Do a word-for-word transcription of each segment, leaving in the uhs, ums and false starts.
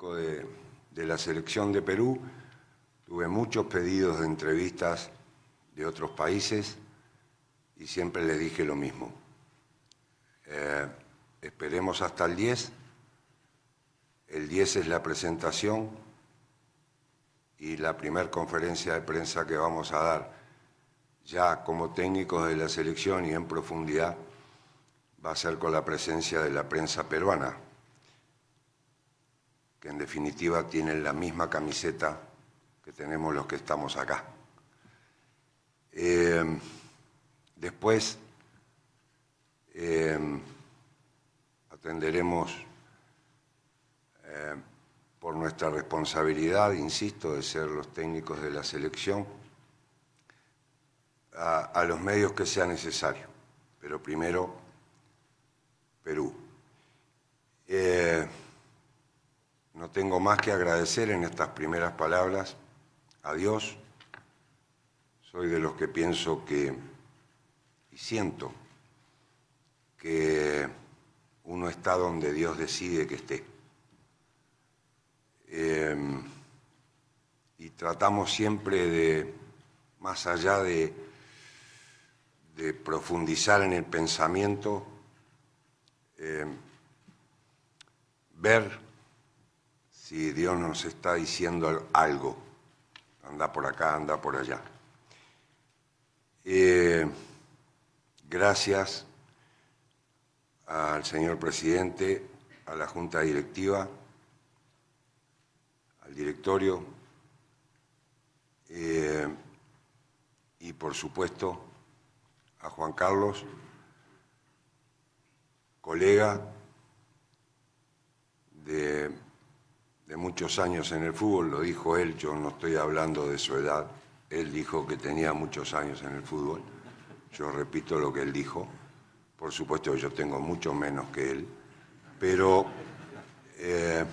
técnico de, de la selección de Perú, tuve muchos pedidos de entrevistas de otros países y siempre les dije lo mismo. Eh, esperemos hasta el diez. El diez es la presentación y la primera conferencia de prensa que vamos a dar ya como técnicos de la selección y en profundidad va a ser con la presencia de la prensa peruana, que en definitiva tienen la misma camiseta que tenemos los que estamos acá. Eh, después eh, atenderemos eh, por nuestra responsabilidad, insisto, de ser los técnicos de la selección, a, a los medios que sea necesario, pero primero Perú. Eh, no tengo más que agradecer en estas primeras palabras a Dios. Soy de los que pienso que, y siento, que uno está donde Dios decide que esté. Eh, y tratamos siempre de, más allá de, de profundizar en el pensamiento, eh, ver si Dios nos está diciendo algo. Anda por acá, anda por allá. Eh, gracias al señor presidente, a la Junta Directiva, al directorio eh, y, por supuesto, a Juan Carlos, colega de, de muchos años en el fútbol, lo dijo él, yo no estoy hablando de su edad. Él dijo que tenía muchos años en el fútbol. Yo repito lo que él dijo. Por supuesto, yo tengo mucho menos que él. Pero eh,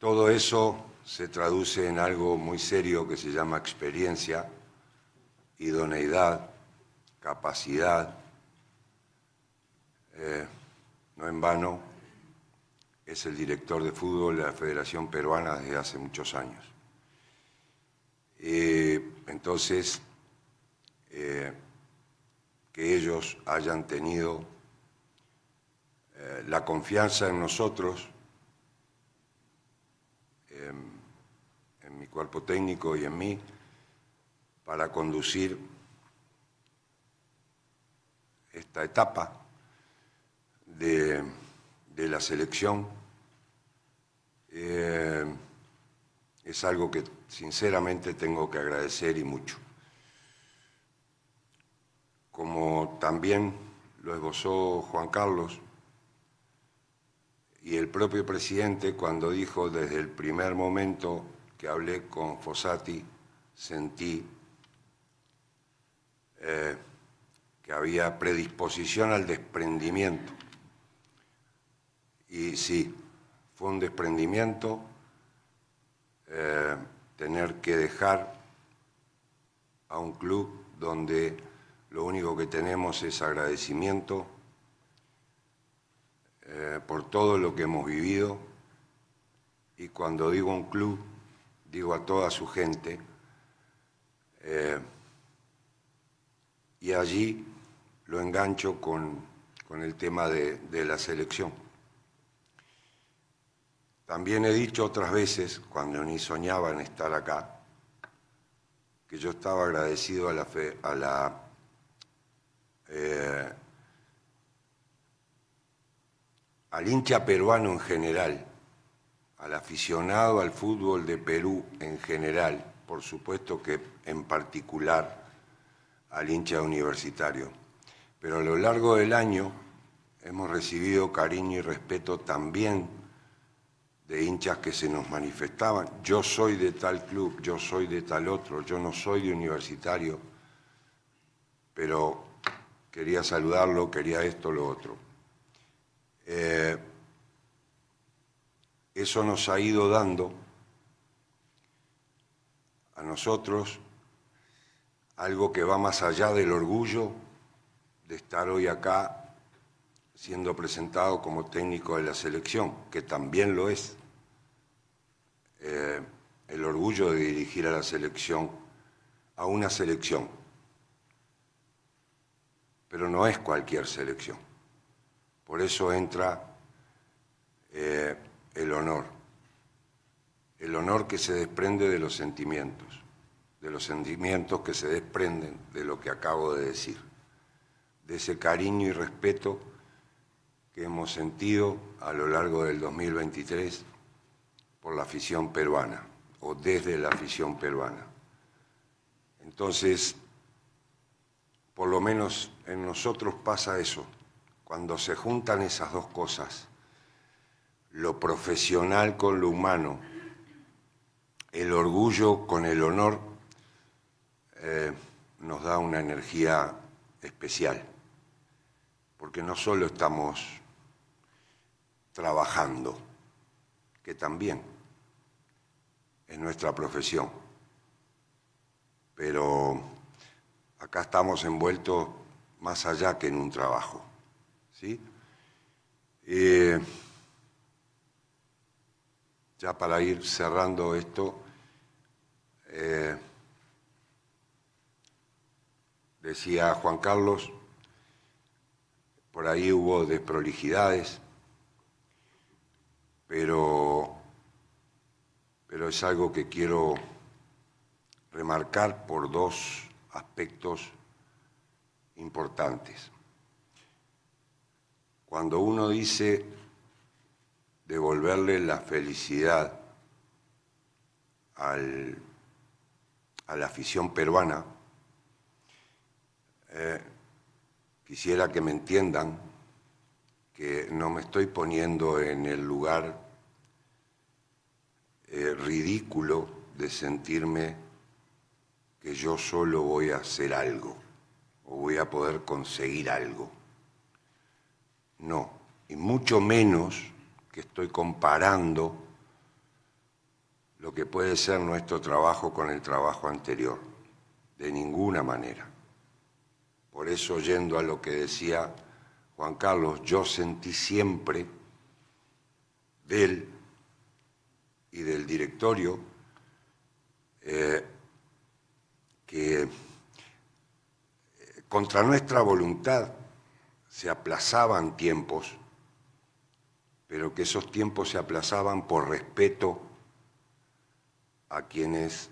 todo eso se traduce en algo muy serio que se llama experiencia, idoneidad, capacidad. Eh, no en vano, es el director de fútbol de la Federación Peruana desde hace muchos años. Eh, entonces, eh, que ellos hayan tenido eh, la confianza en nosotros, eh, en mi cuerpo técnico y en mí, para conducir esta etapa de, de la selección, eh, es algo que sinceramente tengo que agradecer y mucho. Como también lo esbozó Juan Carlos y el propio presidente cuando dijo desde el primer momento que hablé con Fossati, sentí eh, que había predisposición al desprendimiento. Y sí, fue un desprendimiento. Eh, tener que dejar a un club donde lo único que tenemos es agradecimiento eh, por todo lo que hemos vivido, y cuando digo un club, digo a toda su gente, eh, y allí lo engancho con, con el tema de, de la selección. También he dicho otras veces, cuando ni soñaba en estar acá, que yo estaba agradecido a la, fe, a la eh, al hincha peruano en general, al aficionado al fútbol de Perú en general, por supuesto que en particular al hincha Universitario. Pero a lo largo del año hemos recibido cariño y respeto también de hinchas que se nos manifestaban, yo soy de tal club, yo soy de tal otro, yo no soy de Universitario, pero quería saludarlo, quería esto, lo otro. Eh, eso nos ha ido dando a nosotros algo que va más allá del orgullo de estar hoy acá siendo presentado como técnico de la selección, que también lo es. eh, el orgullo de dirigir a la selección, a una selección. Pero no es cualquier selección. Por eso entra eh, el honor. El honor que se desprende de los sentimientos, de los sentimientos que se desprenden de lo que acabo de decir, de ese cariño y respeto que hemos sentido a lo largo del dos mil veintitrés por la afición peruana, o desde la afición peruana. Entonces, por lo menos en nosotros pasa eso, cuando se juntan esas dos cosas, lo profesional con lo humano, el orgullo con el honor, eh, nos da una energía especial, porque no solo estamos trabajando, que también es nuestra profesión, pero acá estamos envueltos más allá que en un trabajo, ¿sí? Eh, ya para ir cerrando esto, eh, decía Juan Carlos, por ahí hubo desprolijidades, pero, pero es algo que quiero remarcar por dos aspectos importantes. Cuando uno dice devolverle la felicidad al, a la afición peruana, Eh, quisiera que me entiendan que no me estoy poniendo en el lugar eh, ridículo de sentirme que yo solo voy a hacer algo o voy a poder conseguir algo. No, y mucho menos que estoy comparando lo que puede ser nuestro trabajo con el trabajo anterior, de ninguna manera. Por eso, yendo a lo que decía Juan Carlos, yo sentí siempre de él y del directorio eh, que eh, contra nuestra voluntad se aplazaban tiempos, pero que esos tiempos se aplazaban por respeto a quienes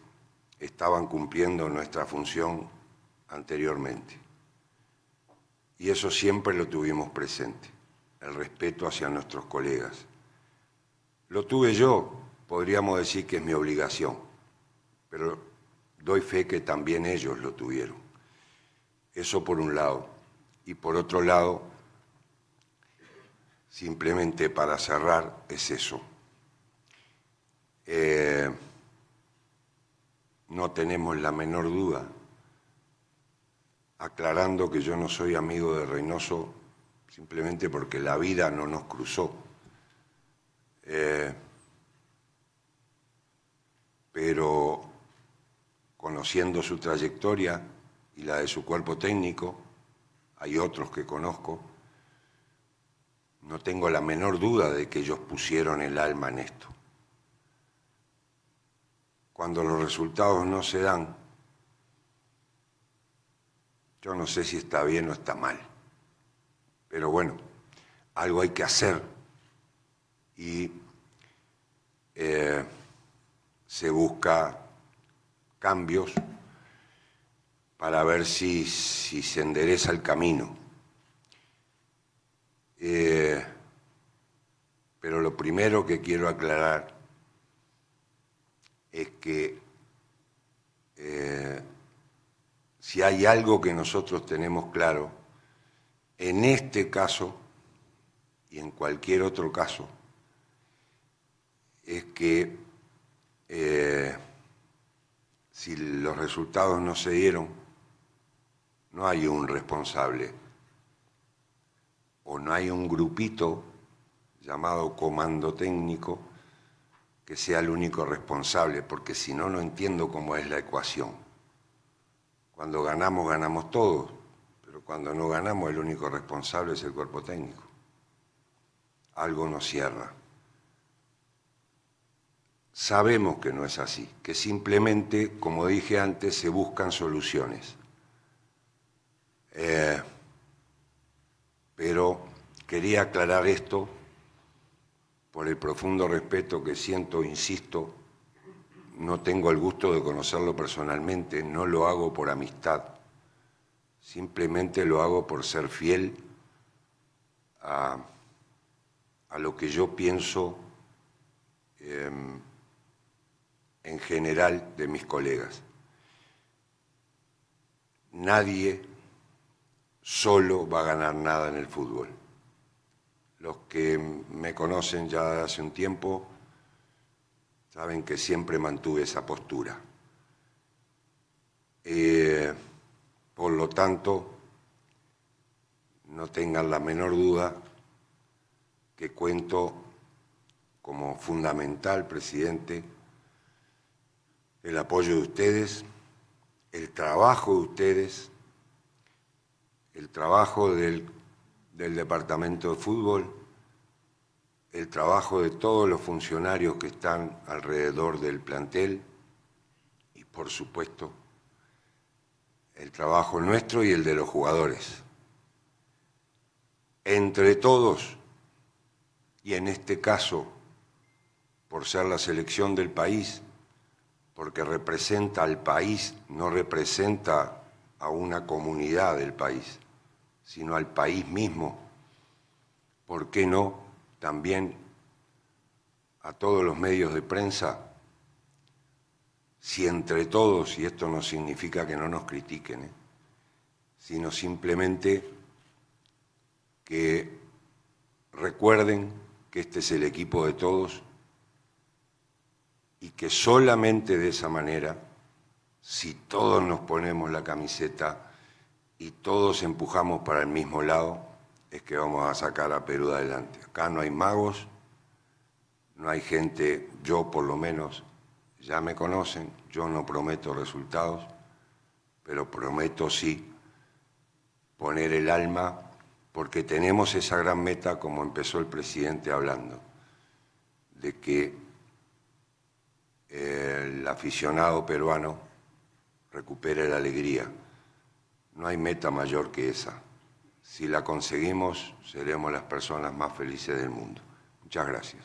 estaban cumpliendo nuestra función anteriormente. Y eso siempre lo tuvimos presente, el respeto hacia nuestros colegas. Lo tuve yo, podríamos decir que es mi obligación, pero doy fe que también ellos lo tuvieron. Eso por un lado. Y por otro lado, simplemente para cerrar, es eso. Eh, no tenemos la menor duda, aclarando que yo no soy amigo de Reynoso simplemente porque la vida no nos cruzó. Eh, pero conociendo su trayectoria y la de su cuerpo técnico, hay otros que conozco, no tengo la menor duda de que ellos pusieron el alma en esto. Cuando los resultados no se dan, yo no sé si está bien o está mal, pero bueno, algo hay que hacer y eh, se busca cambios para ver si, si se endereza el camino. Eh, pero lo primero que quiero aclarar es que eh, si hay algo que nosotros tenemos claro, en este caso y en cualquier otro caso, es que eh, si los resultados no se dieron, no hay un responsable o no hay un grupito llamado comando técnico que sea el único responsable, porque si no, no entiendo cómo es la ecuación. Cuando ganamos, ganamos todos, pero cuando no ganamos, el único responsable es el cuerpo técnico. Algo nos cierra. Sabemos que no es así, que simplemente, como dije antes, se buscan soluciones. Eh, pero quería aclarar esto por el profundo respeto que siento, insisto, no tengo el gusto de conocerlo personalmente, no lo hago por amistad, simplemente lo hago por ser fiel a, a lo que yo pienso eh, en general de mis colegas. Nadie solo va a ganar nada en el fútbol. Los que me conocen ya de hace un tiempo saben que siempre mantuve esa postura. Eh, por lo tanto, no tengan la menor duda que cuento como fundamental, presidente, el apoyo de ustedes, el trabajo de ustedes, el trabajo del, del Departamento de Fútbol, el trabajo de todos los funcionarios que están alrededor del plantel y, por supuesto, el trabajo nuestro y el de los jugadores. Entre todos, y en este caso, por ser la selección del país, porque representa al país, no representa a una comunidad del país, sino al país mismo. ¿Por qué no también a todos los medios de prensa? Si entre todos, y esto no significa que no nos critiquen, ¿eh? Sino simplemente que recuerden que este es el equipo de todos, y que solamente de esa manera, si todos nos ponemos la camiseta y todos empujamos para el mismo lado, es que vamos a sacar a Perú adelante. Acá no hay magos, no hay gente, yo por lo menos, ya me conocen, yo no prometo resultados, pero prometo sí poner el alma, porque tenemos esa gran meta, como empezó el presidente hablando, de que el aficionado peruano recupere la alegría. No hay meta mayor que esa. Si la conseguimos, seremos las personas más felices del mundo. Muchas gracias.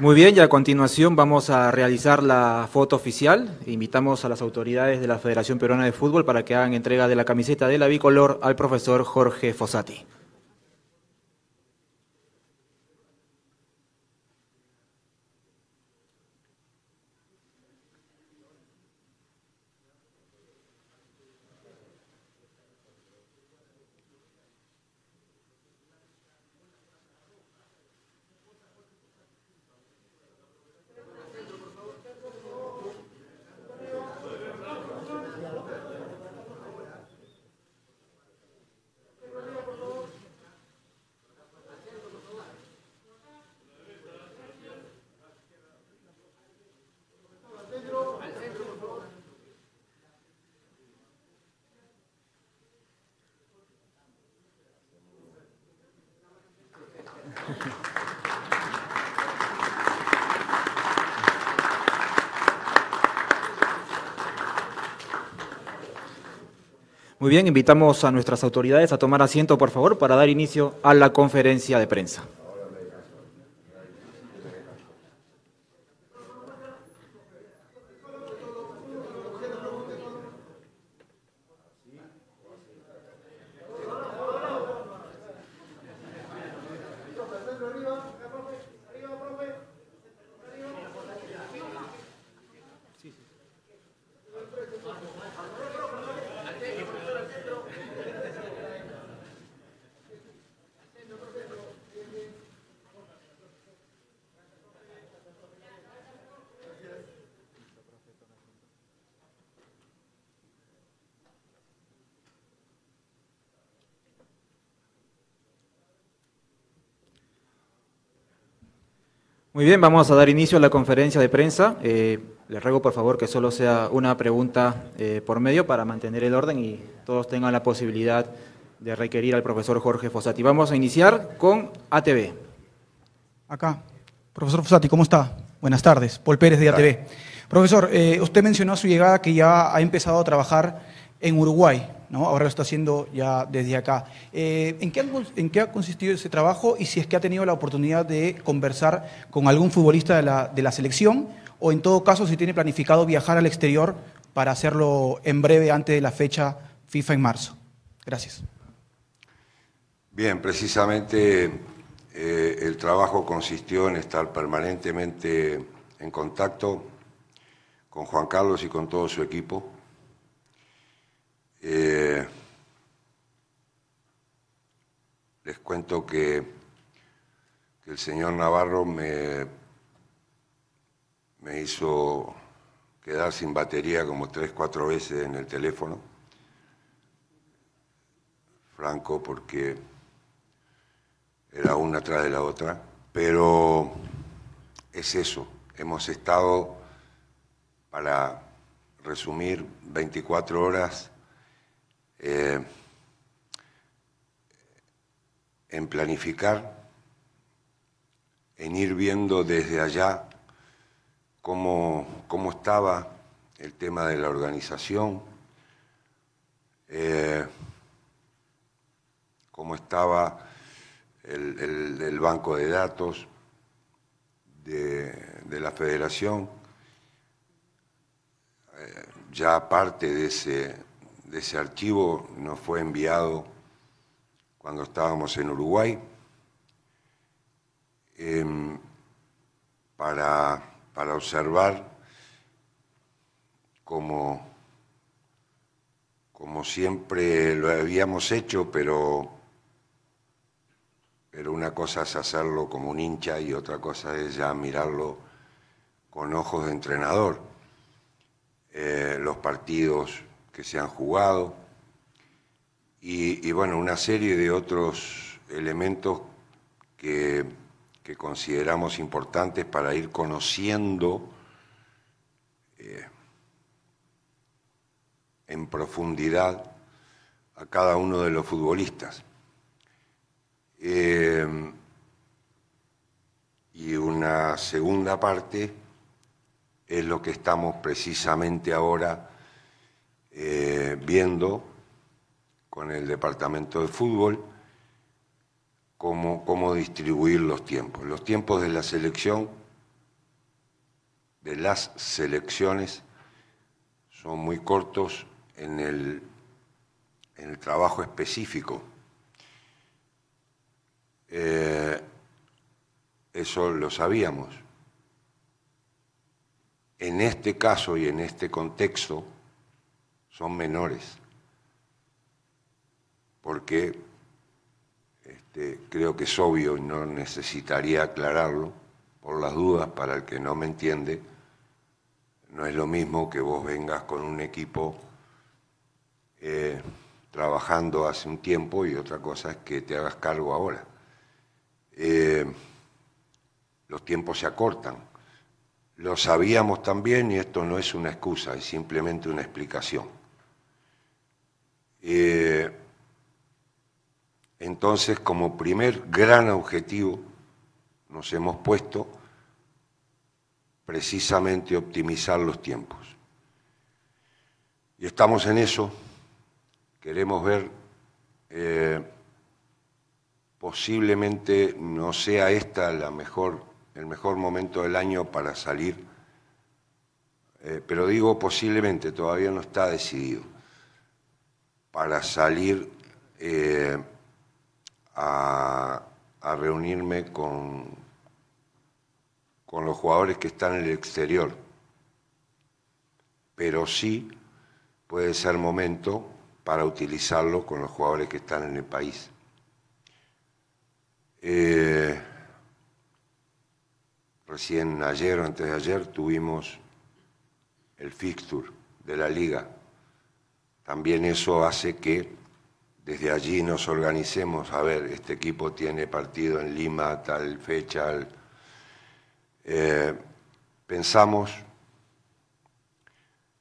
Muy bien, y a continuación vamos a realizar la foto oficial. Invitamos a las autoridades de la Federación Peruana de Fútbol para que hagan entrega de la camiseta de la bicolor al profesor Jorge Fossati. Muy bien, invitamos a nuestras autoridades a tomar asiento, por favor, para dar inicio a la conferencia de prensa. Muy bien, vamos a dar inicio a la conferencia de prensa. Eh, les ruego por favor que solo sea una pregunta eh, por medio para mantener el orden y todos tengan la posibilidad de requerir al profesor Jorge Fossati. Vamos a iniciar con A T V. Acá. Profesor Fossati, ¿cómo está? Buenas tardes. Paul Pérez de A T V. Claro. Profesor, eh, usted mencionó a su llegada que ya ha empezado a trabajar en Uruguay, ¿no? Ahora lo está haciendo ya desde acá. Eh, ¿en qué, ¿En qué ha consistido ese trabajo y si es que ha tenido la oportunidad de conversar con algún futbolista de la, de la selección o en todo caso si tiene planificado viajar al exterior para hacerlo en breve antes de la fecha FIFA en marzo? Gracias. Bien, precisamente eh, el trabajo consistió en estar permanentemente en contacto con Juan Carlos y con todo su equipo. Eh, les cuento que, que el señor Navarro me, me hizo quedar sin batería como tres, cuatro veces en el teléfono, Franco, porque era una atrás de la otra, pero es eso, hemos estado, para resumir, veinticuatro horas eh, en planificar, en ir viendo desde allá Cómo, cómo estaba el tema de la organización, eh, cómo estaba el, el, el banco de datos de, de la federación, eh, ya parte de ese, de ese archivo nos fue enviado cuando estábamos en Uruguay, eh, para... para observar como, como siempre lo habíamos hecho, pero, pero una cosa es hacerlo como un hincha y otra cosa es ya mirarlo con ojos de entrenador. Eh, los partidos que se han jugado y, y bueno, una serie de otros elementos que... que consideramos importantes para ir conociendo eh, en profundidad a cada uno de los futbolistas. Eh, y una segunda parte es lo que estamos precisamente ahora eh, viendo con el departamento de fútbol, Cómo, cómo distribuir los tiempos. Los tiempos de la selección, de las selecciones, son muy cortos en el, en el trabajo específico. Eh, eso lo sabíamos. En este caso y en este contexto son menores, porque creo que es obvio y no necesitaría aclararlo, por las dudas, para el que no me entiende, no es lo mismo que vos vengas con un equipo eh, trabajando hace un tiempo y otra cosa es que te hagas cargo ahora. Eh, los tiempos se acortan. Lo sabíamos también y esto no es una excusa, es simplemente una explicación. Eh, Entonces, como primer gran objetivo, nos hemos puesto precisamente optimizar los tiempos. Y estamos en eso. Queremos ver, eh, posiblemente no sea esta la mejor, el mejor momento del año para salir, eh, pero digo posiblemente, todavía no está decidido, para salir... Eh, A, a reunirme con, con los jugadores que están en el exterior. Pero sí puede ser momento para utilizarlo con los jugadores que están en el país. Eh, recién ayer o antes de ayer tuvimos el fixture de la liga. También eso hace que desde allí nos organicemos, a ver, este equipo tiene partido en Lima, tal fecha. Al, eh, pensamos,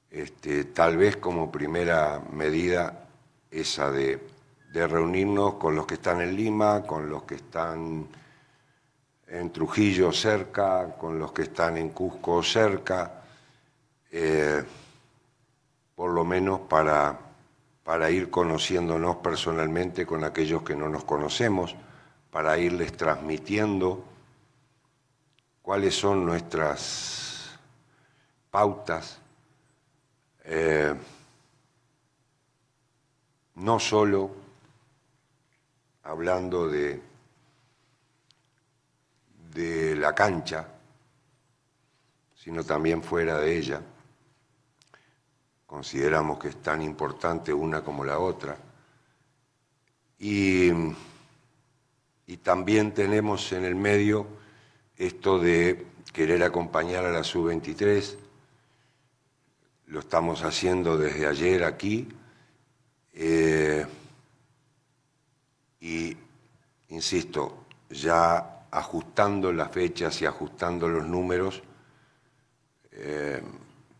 este, tal vez como primera medida, esa de, de reunirnos con los que están en Lima, con los que están en Trujillo cerca, con los que están en Cusco cerca, eh, por lo menos para, para ir conociéndonos personalmente con aquellos que no nos conocemos, para irles transmitiendo cuáles son nuestras pautas, eh, no solo hablando de, de la cancha, sino también fuera de ella. Consideramos que es tan importante una como la otra. Y, y también tenemos en el medio esto de querer acompañar a la sub veintitrés, lo estamos haciendo desde ayer aquí, Eh, y, insisto, ya ajustando las fechas y ajustando los números, eh,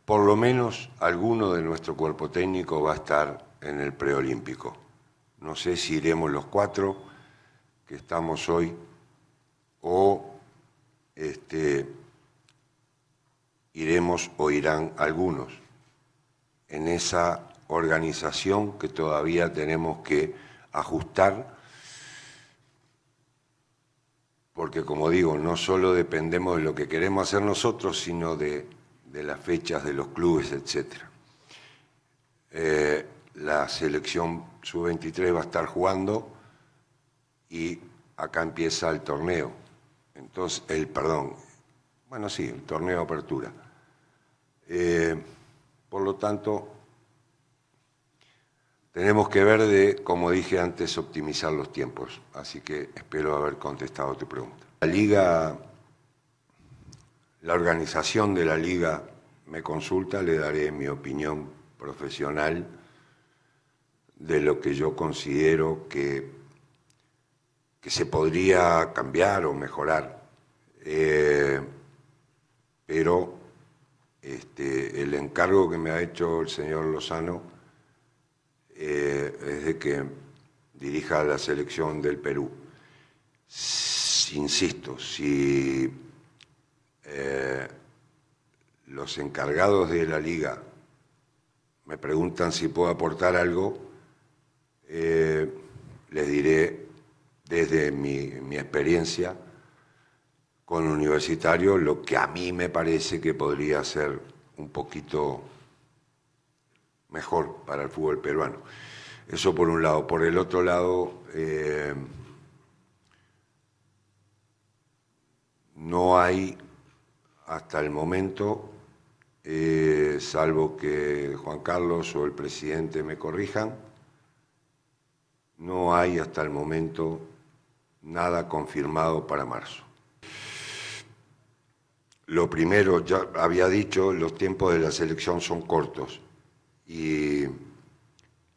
por lo menos alguno de nuestro cuerpo técnico va a estar en el preolímpico. No sé si iremos los cuatro que estamos hoy o este, iremos o irán algunos en esa organización que todavía tenemos que ajustar, porque como digo, no solo dependemos de lo que queremos hacer nosotros, sino de, de las fechas de los clubes, etcétera. Eh, la selección sub veintitrés va a estar jugando y acá empieza el torneo, entonces, el perdón, bueno sí, el torneo de apertura. Eh, por lo tanto, tenemos que ver de, como dije antes, optimizar los tiempos. Así que espero haber contestado tu pregunta. La Liga, la organización de la Liga me consulta, le daré mi opinión profesional de lo que yo considero que, que se podría cambiar o mejorar. Eh, pero este, el encargo que me ha hecho el señor Lozano Eh, es de que dirija la selección del Perú. S- insisto, si eh, los encargados de la Liga me preguntan si puedo aportar algo, eh, les diré desde mi, mi experiencia con Universitario lo que a mí me parece que podría ser un poquito mejor para el fútbol peruano. Eso por un lado. Por el otro lado, eh, no hay hasta el momento, eh, salvo que Juan Carlos o el presidente me corrijan, no hay hasta el momento nada confirmado para marzo. Lo primero, ya había dicho, los tiempos de la selección son cortos. Y,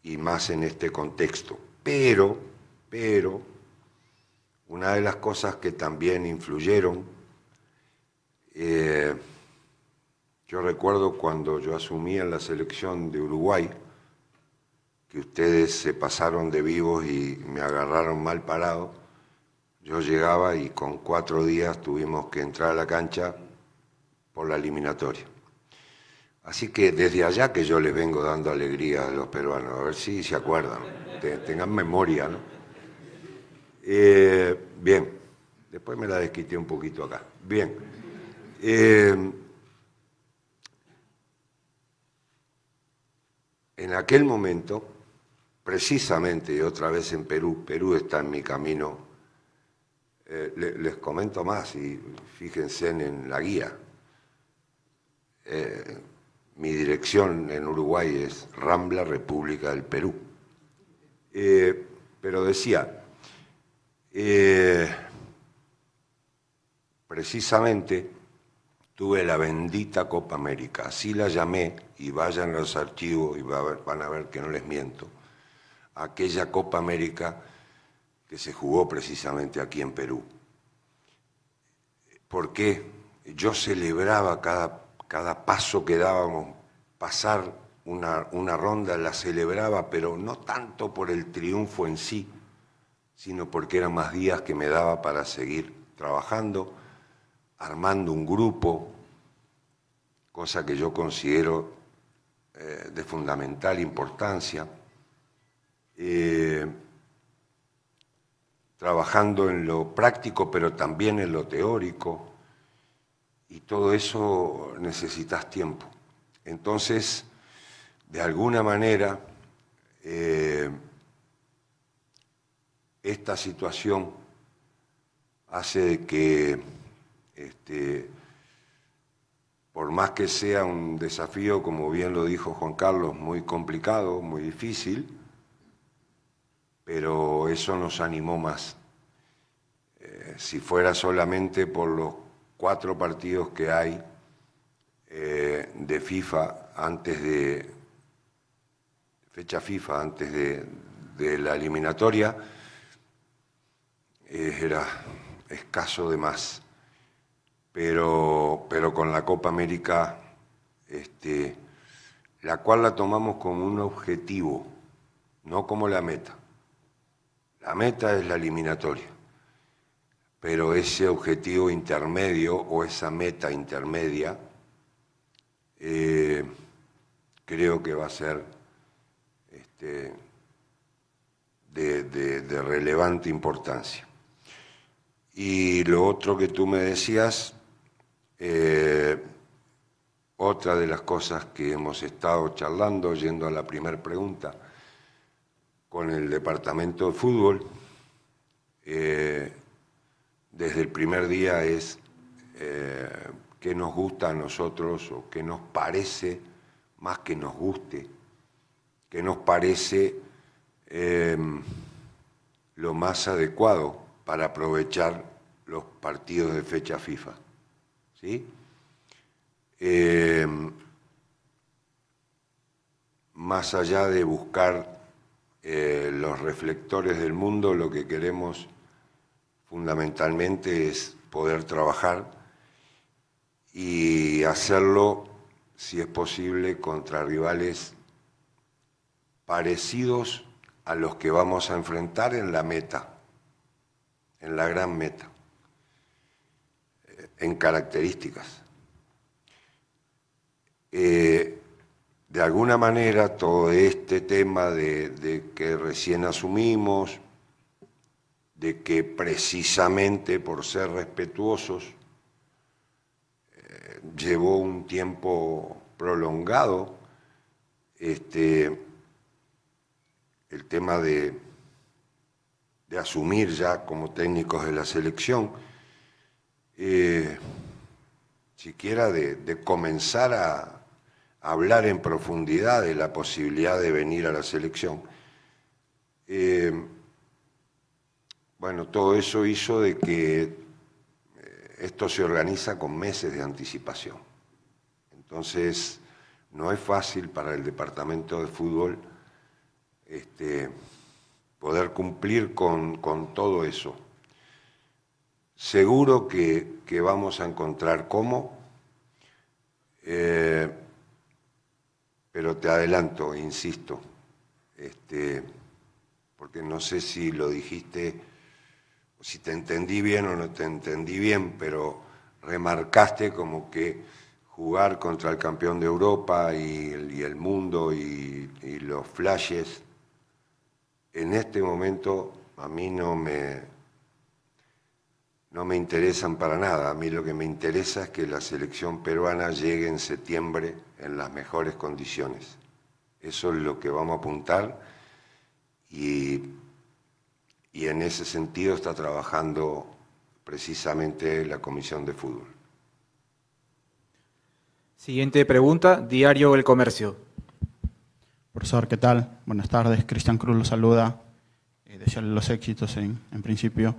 y más en este contexto. Pero, pero, una de las cosas que también influyeron, eh, yo recuerdo cuando yo asumía la selección de Uruguay, que ustedes se pasaron de vivos y me agarraron mal parado, yo llegaba y con cuatro días tuvimos que entrar a la cancha por la eliminatoria. Así que desde allá que yo les vengo dando alegría a los peruanos, a ver si se acuerdan, tengan memoria, ¿no? Eh, bien, después me la desquité un poquito acá. Bien. Eh, en aquel momento, precisamente, y otra vez en Perú, Perú está en mi camino, eh, les, les comento más y fíjense en, en la guía. Eh, Mi dirección en Uruguay es Rambla, República del Perú. Eh, pero decía, eh, precisamente tuve la bendita Copa América, así la llamé, y vayan a los archivos y va a ver, van a ver que no les miento, aquella Copa América que se jugó precisamente aquí en Perú. Porque yo celebraba cada... Cada paso que dábamos, pasar una, una ronda, la celebraba, pero no tanto por el triunfo en sí, sino porque eran más días que me daba para seguir trabajando, armando un grupo, cosa que yo considero eh, de fundamental importancia, eh, trabajando en lo práctico, pero también en lo teórico, y todo eso necesitas tiempo. Entonces, de alguna manera, eh, esta situación hace que, este, por más que sea un desafío, como bien lo dijo Juan Carlos, muy complicado, muy difícil, pero eso nos animó más. Eh, si fuera solamente por los cuatro partidos que hay eh, de FIFA antes de fecha FIFA, antes de, de la eliminatoria, eh, era escaso de más. Pero, pero con la Copa América, este, la cual la tomamos como un objetivo, no como la meta. La meta es la eliminatoria, pero ese objetivo intermedio o esa meta intermedia eh, creo que va a ser este, de, de, de relevante importancia. Y lo otro que tú me decías, eh, otra de las cosas que hemos estado charlando, yendo a la primera pregunta, con el departamento de fútbol, eh, desde el primer día es eh, qué nos gusta a nosotros o qué nos parece, más que nos guste, qué nos parece eh, lo más adecuado para aprovechar los partidos de fecha FIFA, ¿sí? Eh, más allá de buscar Eh, los reflectores del mundo, lo que queremos fundamentalmente es poder trabajar y hacerlo, si es posible, contra rivales parecidos a los que vamos a enfrentar en la meta, en la gran meta, en características. Eh, De alguna manera, todo este tema de, de que recién asumimos, de que precisamente por ser respetuosos, eh, llevó un tiempo prolongado, este, el tema de, de asumir ya como técnicos de la selección, eh, siquiera de, de comenzar a hablar en profundidad de la posibilidad de venir a la selección. Eh, bueno, todo eso hizo de que esto se organiza con meses de anticipación. Entonces, no es fácil para el departamento de fútbol este, poder cumplir con, con todo eso. Seguro que, que vamos a encontrar cómo... Eh, Pero te adelanto, insisto, este, porque no sé si lo dijiste, si te entendí bien o no te entendí bien, pero remarcaste como que jugar contra el campeón de Europa y el, y el mundo y, y los flashes, en este momento a mí no me, no me interesan para nada. A mí lo que me interesa es que la selección peruana llegue en septiembre en las mejores condiciones. Eso es lo que vamos a apuntar y, y en ese sentido está trabajando precisamente la Comisión de Fútbol. Siguiente pregunta, Diario El Comercio. Profesor, ¿qué tal? Buenas tardes, Cristian Cruz lo saluda. Eh, desearle los éxitos en, en principio.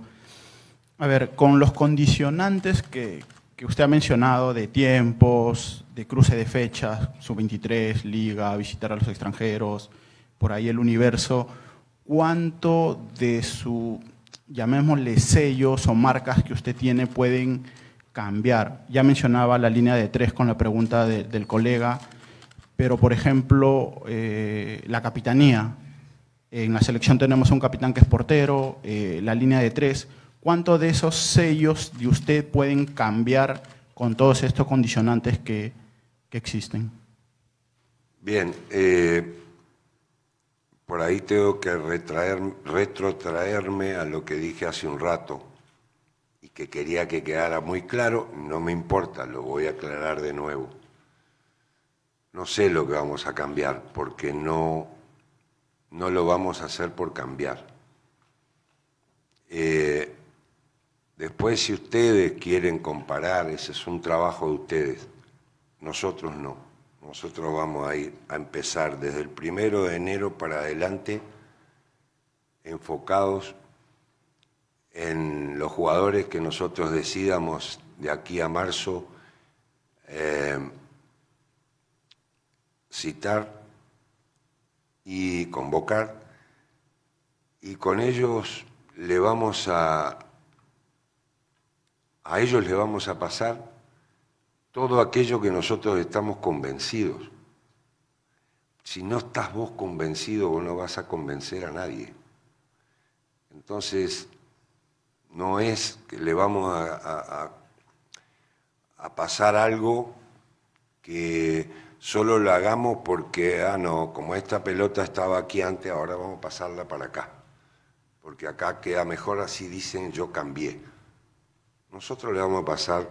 A ver, con los condicionantes que, que usted ha mencionado de tiempos, de cruce de fechas, sub veintitrés, liga, visitar a los extranjeros, por ahí el universo, ¿cuánto de su, llamémosle, sellos o marcas que usted tiene pueden cambiar? Ya mencionaba la línea de tres con la pregunta de, del colega, pero por ejemplo, eh, la capitanía. En la selección tenemos un capitán que es portero, eh, la línea de tres. ¿Cuánto de esos sellos de usted pueden cambiar con todos estos condicionantes que, que existen? Bien, eh, por ahí tengo que retraer, retrotraerme a lo que dije hace un rato y que quería que quedara muy claro, no me importa, lo voy a aclarar de nuevo. No sé lo que vamos a cambiar porque no... no lo vamos a hacer por cambiar. Eh, después, si ustedes quieren comparar, ese es un trabajo de ustedes. Nosotros no. Nosotros vamos a ir a empezar desde el primero de enero para adelante, enfocados en los jugadores que nosotros decidamos de aquí a marzo eh, citar y convocar, y con ellos le vamos a a ellos le vamos a pasar todo aquello que nosotros estamos convencidos. Si no estás vos convencido, vos no vas a convencer a nadie. Entonces no es que le vamos a, a, a pasar algo que solo lo hagamos porque, ah, no, como esta pelota estaba aquí antes, ahora vamos a pasarla para acá. Porque acá queda mejor, así dicen, yo cambié. Nosotros le vamos a pasar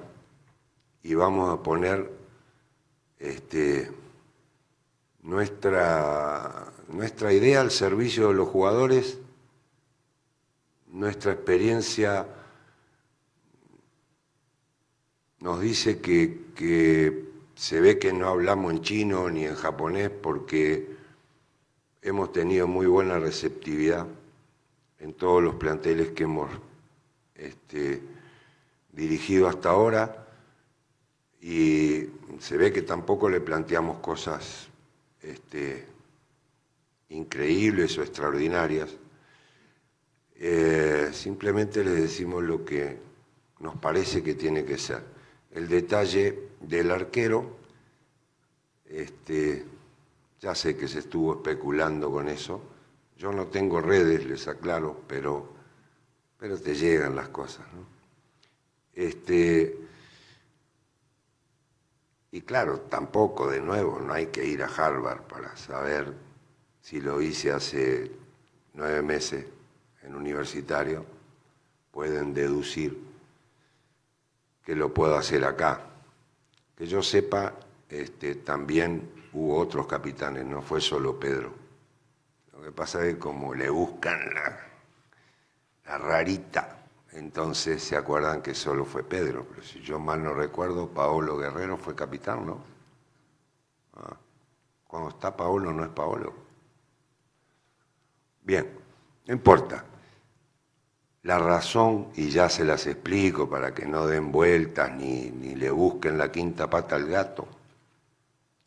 y vamos a poner este, nuestra, nuestra idea al servicio de los jugadores, nuestra experiencia nos dice que... que se ve que no hablamos en chino ni en japonés porque hemos tenido muy buena receptividad en todos los planteles que hemos este, dirigido hasta ahora, y se ve que tampoco le planteamos cosas este, increíbles o extraordinarias. Eh, simplemente les decimos lo que nos parece que tiene que ser. El detalle del arquero, este, ya sé que se estuvo especulando con eso, yo no tengo redes, les aclaro, pero, pero te llegan las cosas, ¿no? Este, y claro, tampoco, de nuevo, no hay que ir a Harvard para saber si lo hice hace nueve meses en Universitario, pueden deducir que lo puedo hacer acá. Que yo sepa, este, también hubo otros capitanes, no fue solo Pedro. Lo que pasa es que como le buscan la, la rarita, entonces se acuerdan que solo fue Pedro. Pero si yo mal no recuerdo, Paolo Guerrero fue capitán, ¿no? Ah, cuando está Paolo no es Paolo. Bien, no importa. La razón, y ya se las explico para que no den vueltas ni, ni le busquen la quinta pata al gato,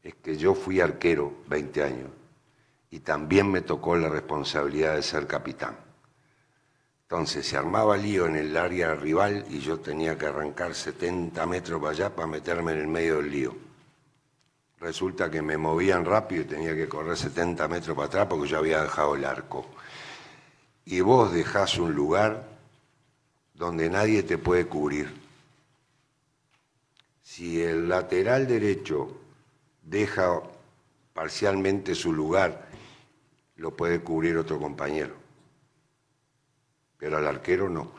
es que yo fui arquero veinte años y también me tocó la responsabilidad de ser capitán. Entonces se armaba lío en el área rival y yo tenía que arrancar setenta metros para allá para meterme en el medio del lío. Resulta que me movían rápido y tenía que correr setenta metros para atrás porque yo había dejado el arco. Y vos dejás un lugar donde nadie te puede cubrir. Si el lateral derecho deja parcialmente su lugar, lo puede cubrir otro compañero, pero al arquero no.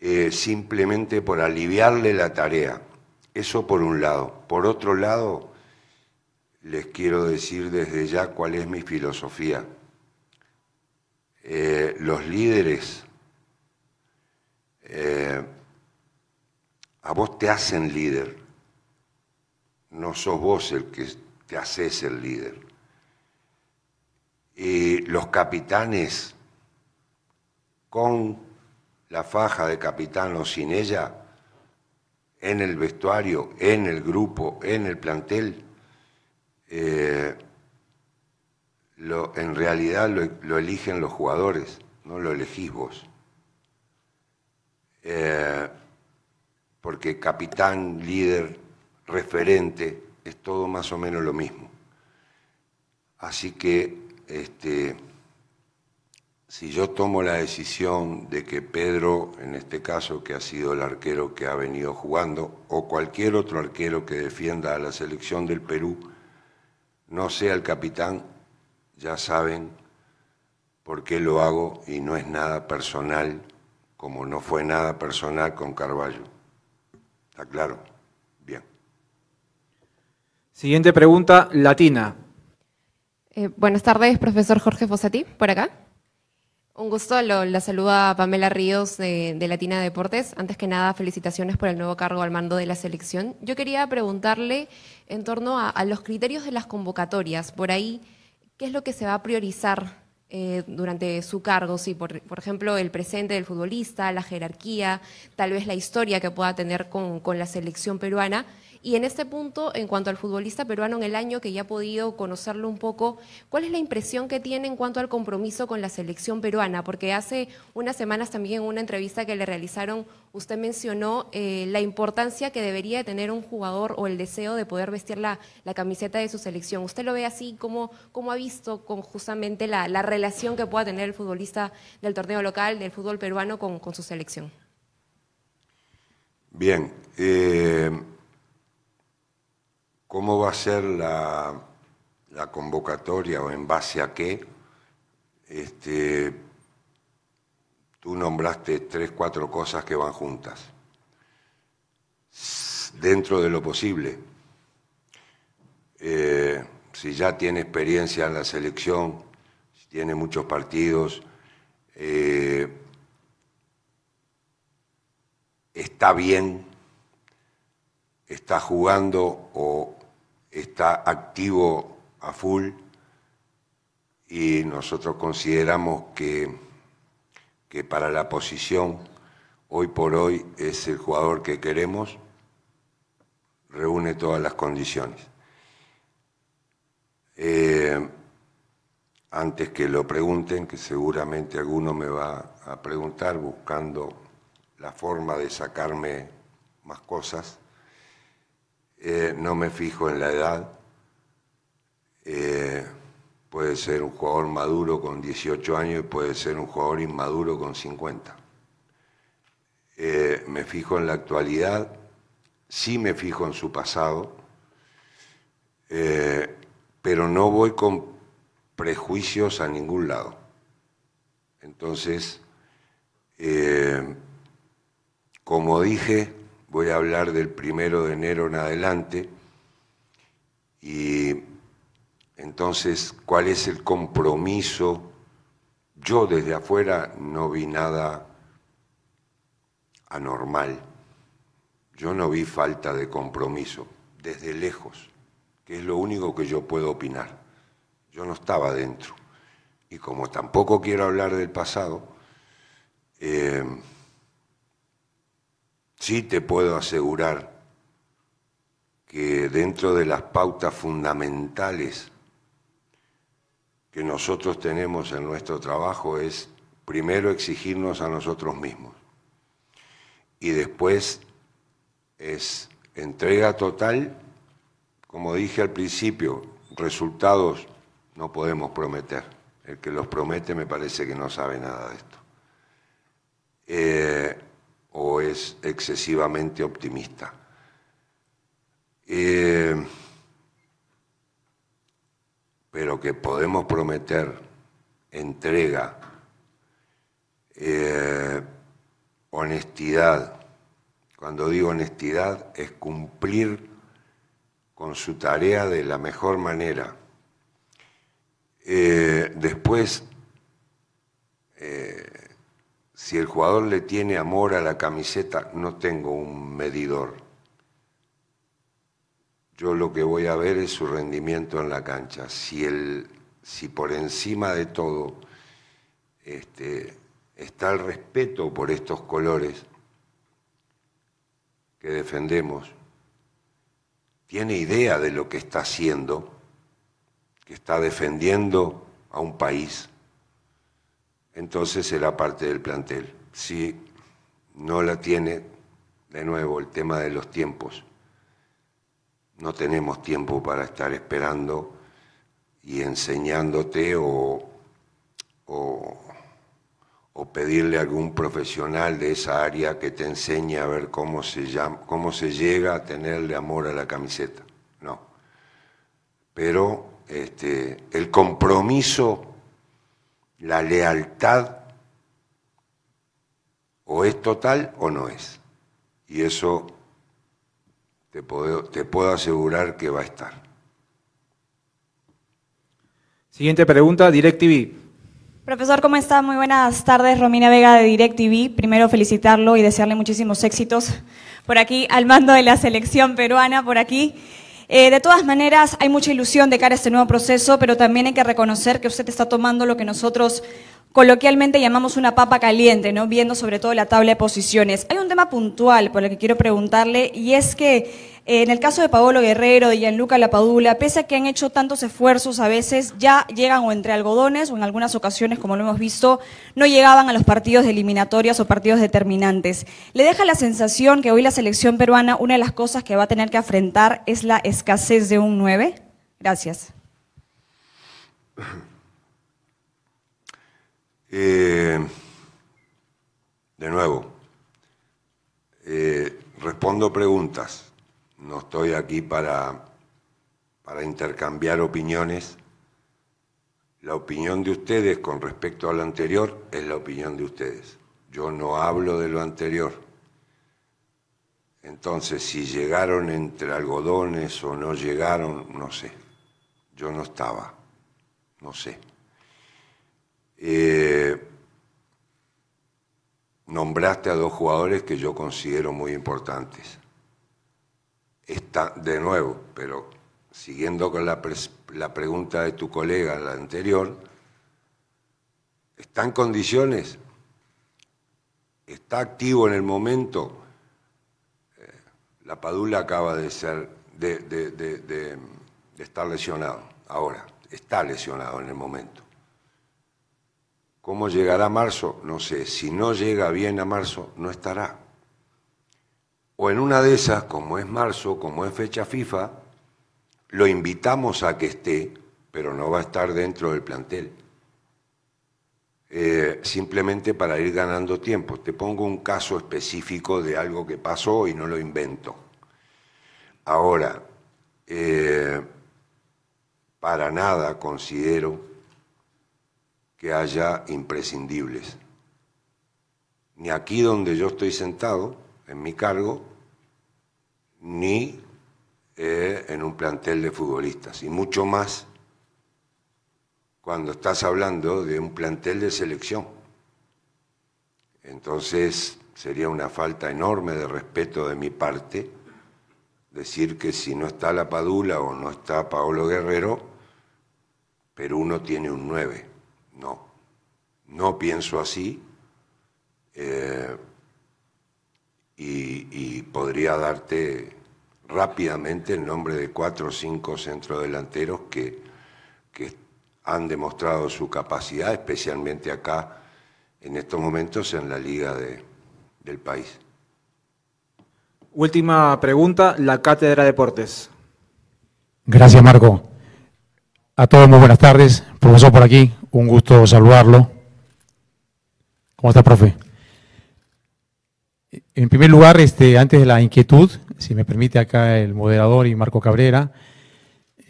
Eh, simplemente por aliviarle la tarea. Eso por un lado. Por otro lado, les quiero decir desde ya cuál es mi filosofía. Eh, los líderes eh, a vos te hacen líder, no sos vos el que te haces el líder. Y los capitanes, con la faja de capitán o sin ella, en el vestuario, en el grupo, en el plantel, eh, Lo, en realidad lo, lo eligen los jugadores, no lo elegís vos. Eh, porque capitán, líder, referente, es todo más o menos lo mismo. Así que este, si yo tomo la decisión de que Pedro, en este caso, que ha sido el arquero que ha venido jugando, o cualquier otro arquero que defienda a la selección del Perú, no sea el capitán, ya saben por qué lo hago y no es nada personal, como no fue nada personal con Carballo. ¿Está claro? Bien. Siguiente pregunta, Latina. Eh, buenas tardes, profesor Jorge Fossati, por acá. Un gusto, lo, la saluda Pamela Ríos de, de Latina Deportes. Antes que nada, felicitaciones por el nuevo cargo al mando de la selección. Yo quería preguntarle en torno a, a los criterios de las convocatorias. Por ahí, ¿qué es lo que se va a priorizar eh, durante su cargo? Sí, por, por ejemplo, el presente del futbolista, la jerarquía, tal vez la historia que pueda tener con, con la selección peruana. Y en este punto, en cuanto al futbolista peruano en el año, que ya ha podido conocerlo un poco, ¿cuál es la impresión que tiene en cuanto al compromiso con la selección peruana? Porque hace unas semanas también en una entrevista que le realizaron, usted mencionó eh, la importancia que debería tener un jugador o el deseo de poder vestir la, la camiseta de su selección. ¿Usted lo ve así? ¿Cómo, cómo ha visto con justamente la, la relación que pueda tener el futbolista del torneo local, del fútbol peruano, con, con su selección? Bien. Eh... ¿Cómo va a ser la, la convocatoria o en base a qué? Este, tú nombraste tres, cuatro cosas que van juntas, dentro de lo posible. Eh, si ya tiene experiencia en la selección, si tiene muchos partidos, eh, está bien, está jugando o está activo a full, y nosotros consideramos que, que para la posición hoy por hoy es el jugador que queremos, reúne todas las condiciones. Eh, antes que lo pregunten, que seguramente alguno me va a preguntar buscando la forma de sacarme más cosas, Eh, no me fijo en la edad, eh, puede ser un jugador maduro con dieciocho años y puede ser un jugador inmaduro con cincuenta. Eh, me fijo en la actualidad, sí me fijo en su pasado, eh, pero no voy con prejuicios a ningún lado. Entonces, eh, como dije, voy a hablar del primero de enero en adelante, y entonces, ¿cuál es el compromiso? Yo desde afuera no vi nada anormal, yo no vi falta de compromiso, desde lejos, que es lo único que yo puedo opinar. Yo no estaba dentro, y como tampoco quiero hablar del pasado, eh, sí te puedo asegurar que dentro de las pautas fundamentales que nosotros tenemos en nuestro trabajo es primero exigirnos a nosotros mismos y después es entrega total, como dije al principio, resultados no podemos prometer. El que los promete me parece que no sabe nada de esto. Eh, o es excesivamente optimista. Eh, pero que podemos prometer entrega, eh, honestidad. Cuando digo honestidad es cumplir con su tarea de la mejor manera. Eh, después, eh, si el jugador le tiene amor a la camiseta, no tengo un medidor. Yo lo que voy a ver es su rendimiento en la cancha. Si, el, si por encima de todo este, está el respeto por estos colores que defendemos, tiene idea de lo que está haciendo, que está defendiendo a un país, entonces será parte del plantel. Si no la tiene, de nuevo, el tema de los tiempos. No tenemos tiempo para estar esperando y y enseñándote o, o, o pedirle a algún profesional de esa área que te enseñe a ver cómo se, llama, cómo se llega a tenerle amor a la camiseta. No. Pero este, el compromiso, la lealtad, o es total o no es. Y eso te puedo, te puedo asegurar que va a estar. Siguiente pregunta, DirecTV. Profesor, ¿cómo está? Muy buenas tardes, Romina Vega de DirecTV. Primero felicitarlo y desearle muchísimos éxitos por aquí, al mando de la selección peruana, por aquí. Eh, de todas maneras, hay mucha ilusión de cara a este nuevo proceso, pero también hay que reconocer que usted está tomando lo que nosotros coloquialmente llamamos una papa caliente, ¿no? Viendo sobre todo la tabla de posiciones. Hay un tema puntual por el que quiero preguntarle, y es que eh, en el caso de Paolo Guerrero, de Gianluca Lapadula, pese a que han hecho tantos esfuerzos, a veces ya llegan o entre algodones, o en algunas ocasiones, como lo hemos visto, no llegaban a los partidos de eliminatorias o partidos determinantes. ¿Le deja la sensación que hoy la selección peruana, una de las cosas que va a tener que afrontar es la escasez de un nueve? Gracias. Eh, de nuevo, eh, respondo preguntas. No estoy aquí para, para intercambiar opiniones. La opinión de ustedes con respecto a lo anterior es la opinión de ustedes. Yo no hablo de lo anterior. Entonces, si llegaron entre algodones o no llegaron, no sé. Yo no estaba, no sé. Eh, nombraste a dos jugadores que yo considero muy importantes. Está, de nuevo, pero siguiendo con la, pres, la pregunta de tu colega, la anterior, ¿está en condiciones? ¿Está activo en el momento? Eh, Lapadula acaba de ser de, de, de, de, de estar lesionado, ahora, está lesionado en el momento. ¿Cómo llegará a marzo? No sé, si no llega bien a marzo, no estará. O en una de esas, como es marzo, como es fecha FIFA, lo invitamos a que esté, pero no va a estar dentro del plantel. Eh, simplemente para ir ganando tiempo. Te pongo un caso específico de algo que pasó y no lo invento. Ahora, eh, para nada considero que haya imprescindibles. Ni aquí donde yo estoy sentado, en mi cargo, ni eh, en un plantel de futbolistas. Y mucho más cuando estás hablando de un plantel de selección. Entonces sería una falta enorme de respeto de mi parte decir que si no está Lapadula o no está Paolo Guerrero, Perú no tiene un nueve. No, no pienso así. Eh, Y, y podría darte rápidamente el nombre de cuatro o cinco centrodelanteros que, que han demostrado su capacidad, especialmente acá, en estos momentos, en la liga de, del país. Última pregunta, la Cátedra de Deportes. Gracias, Marco. A todos muy buenas tardes. Profesor por aquí, un gusto saludarlo. ¿Cómo está, profe? En primer lugar, este, antes de la inquietud, si me permite acá el moderador y Marco Cabrera,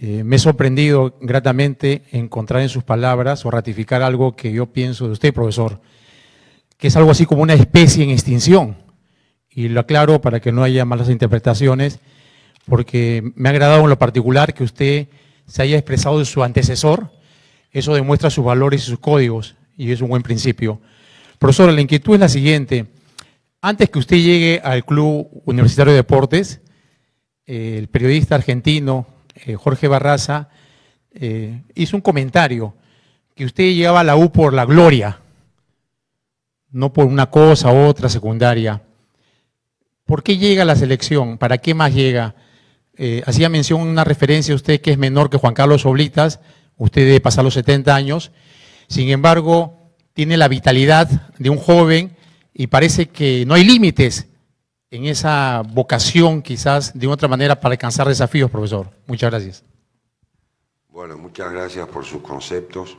eh, me he sorprendido gratamente encontrar en sus palabras o ratificar algo que yo pienso de usted, profesor, que es algo así como una especie en extinción. Y lo aclaro para que no haya malas interpretaciones, porque me ha agradado en lo particular que usted se haya expresado de su antecesor. Eso demuestra sus valores y sus códigos, y es un buen principio. Profesor, la inquietud es la siguiente. Antes que usted llegue al Club Universitario de Deportes, eh, el periodista argentino eh, Jorge Barraza eh, hizo un comentario que usted llegaba a la U por la gloria, no por una cosa u otra secundaria. ¿Por qué llega la selección? ¿Para qué más llega? Eh, hacía mención una referencia a usted que es menor que Juan Carlos Oblitas, usted debe pasar los setenta años, sin embargo, tiene la vitalidad de un joven. Y parece que no hay límites en esa vocación, quizás, de otra manera, para alcanzar desafíos, profesor. Muchas gracias. Bueno, muchas gracias por sus conceptos.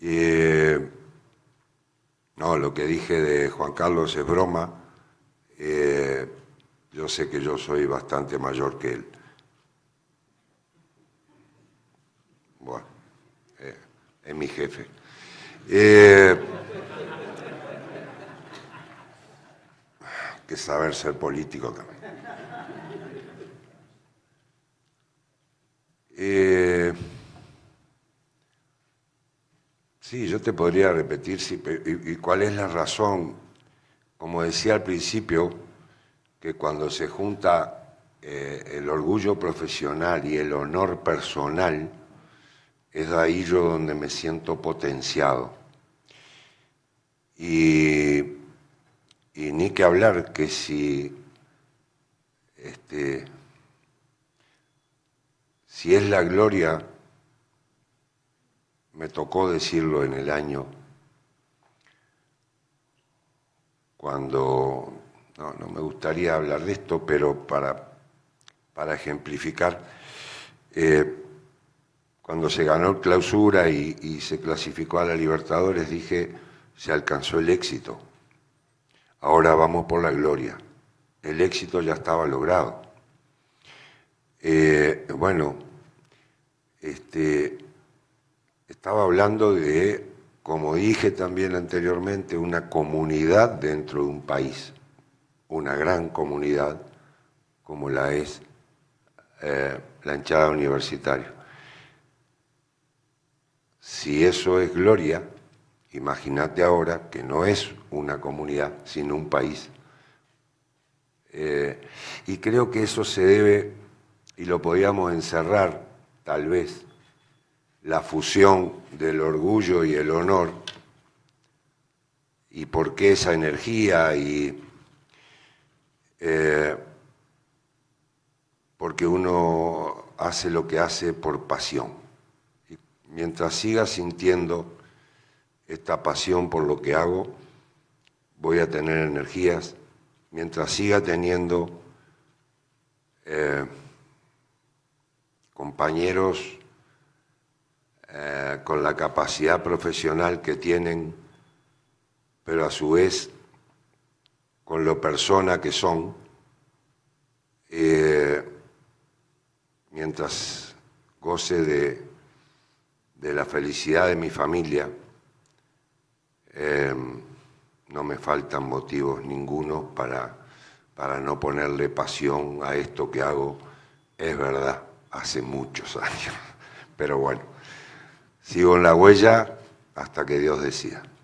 Eh, no, lo que dije de Juan Carlos es broma. Eh, yo sé que yo soy bastante mayor que él. Bueno, eh, es mi jefe. Eh, que saber ser político también. Eh, sí, yo te podría repetir si, y, y cuál es la razón, como decía al principio, que cuando se junta eh, el orgullo profesional y el honor personal, es ahí yo donde me siento potenciado. Y, y ni que hablar que si... Este, Si es la gloria, me tocó decirlo en el año, cuando, no, no me gustaría hablar de esto, pero para, para ejemplificar, eh, cuando se ganó el clausura y, y se clasificó a la Libertadores, dije, se alcanzó el éxito, ahora vamos por la gloria, el éxito ya estaba logrado. Eh, bueno, Este, estaba hablando de, como dije también anteriormente, una comunidad dentro de un país, una gran comunidad como la es eh, la hinchada Universitario. Si eso es gloria, imagínate ahora que no es una comunidad, sino un país. Eh, y creo que eso se debe, y lo podíamos encerrar, tal vez, la fusión del orgullo y el honor, y por qué esa energía, y eh, porque uno hace lo que hace por pasión. Y mientras siga sintiendo esta pasión por lo que hago, voy a tener energías, mientras siga teniendo... Eh, compañeros eh, con la capacidad profesional que tienen, pero a su vez con lo persona que son, eh, mientras goce de, de la felicidad de mi familia, eh, no me faltan motivos ninguno para, para no ponerle pasión a esto que hago, es verdad. Hace muchos años, pero bueno, sigo en la huella hasta que Dios decida.